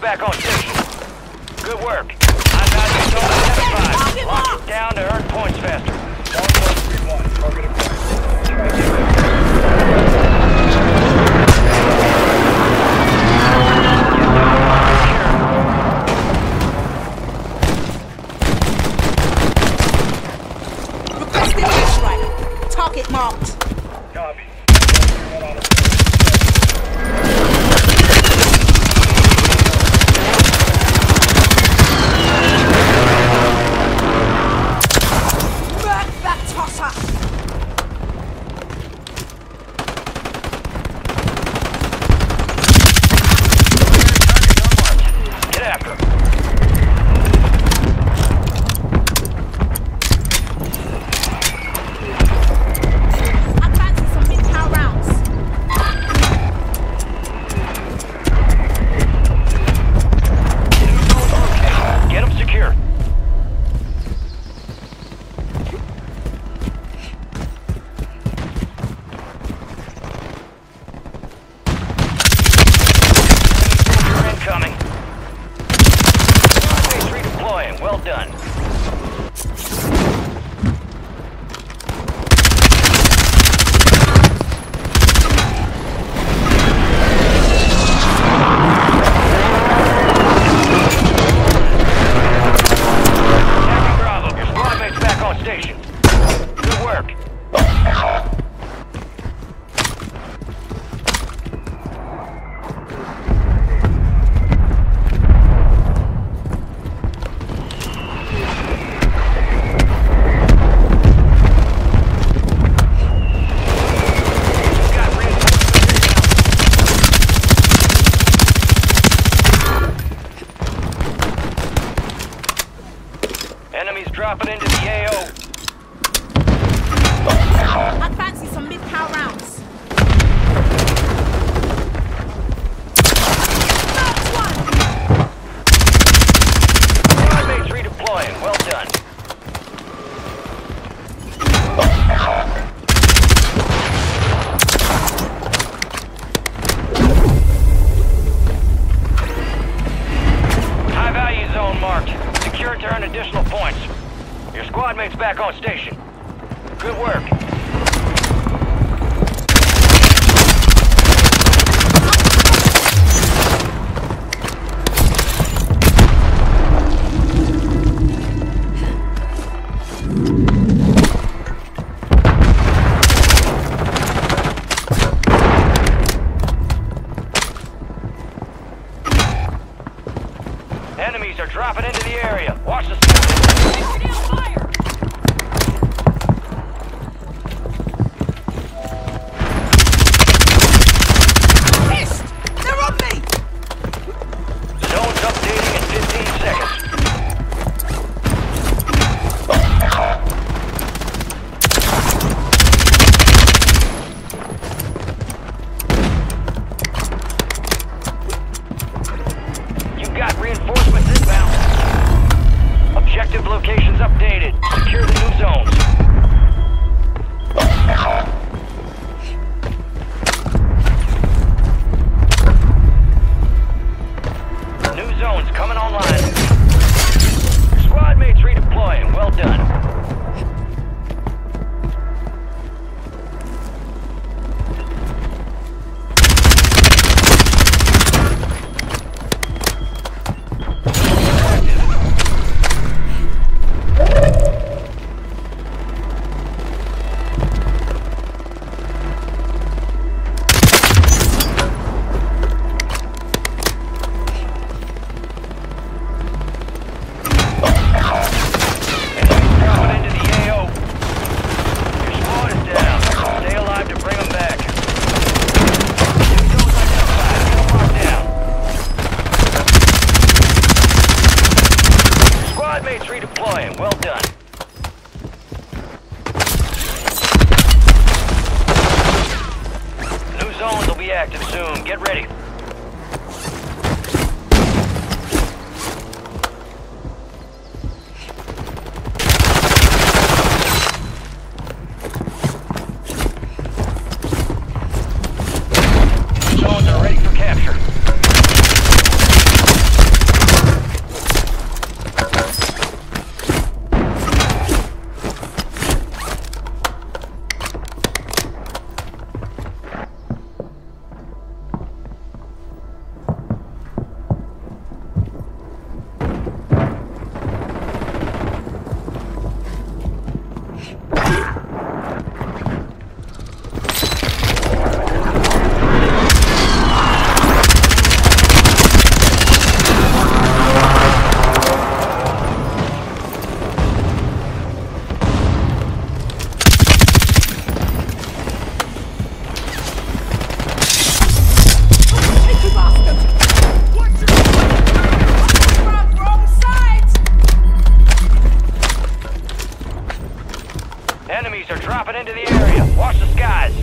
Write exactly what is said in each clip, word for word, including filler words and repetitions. Target's back on station. Good work. I nine seventy-five. Lock it down to earn points faster. one one three one. Target acquired. Target marked. Copy. Work that tosser. Get after him. Well done. Bravo, your squadmates back on station. Good work. Enemies dropping into the A O. I fancy some mid-power rounds. That's one! Squadmates redeploying. Well done. High-value zone marked. Secure to earn additional points. Your squad mate's back on station. Good work. Enemies are dropping into the area. Watch the fire. Pissed! They're on me! Zone's updating in fifteen seconds. You got reinforcements. Objective locations updated. Secure the new zones. New zones coming online. Your squad mates redeploying. Well done. Redeploying. Well done. New zones will be active soon. Get ready. Zones are ready for capture. dropping into the area. Watch the skies.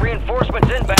Reinforcements inbound.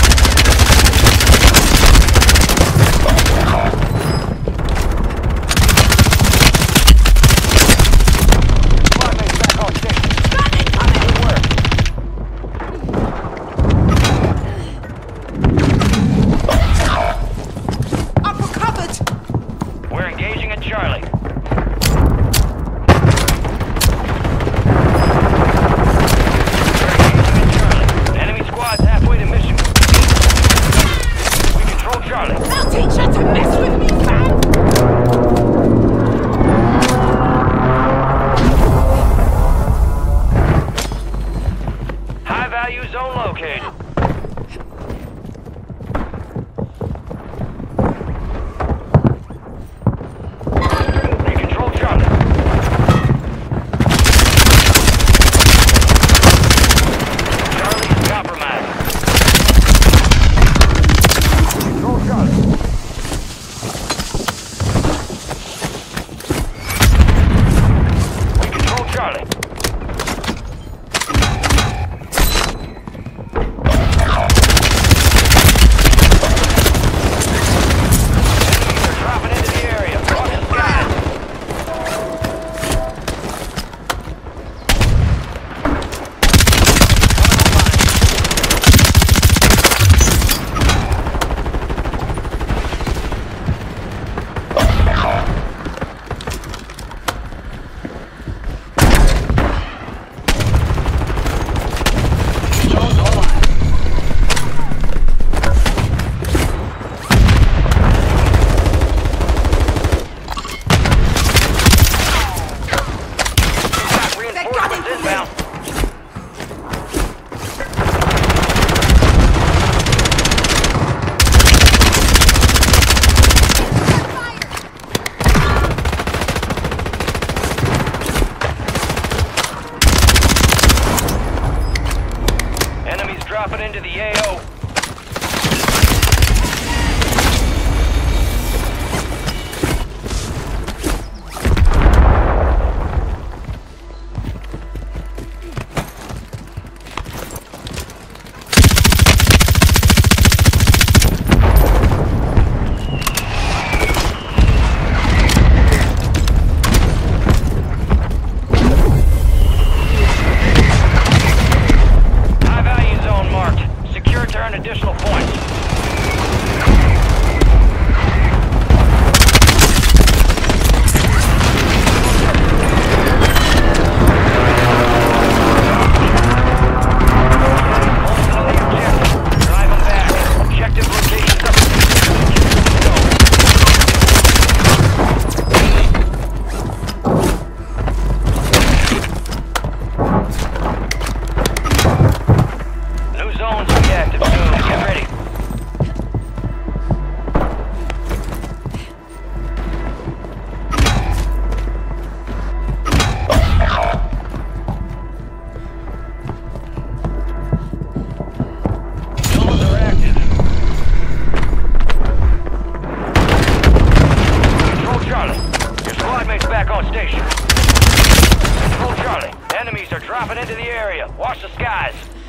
Dropping into the area. Watch the skies.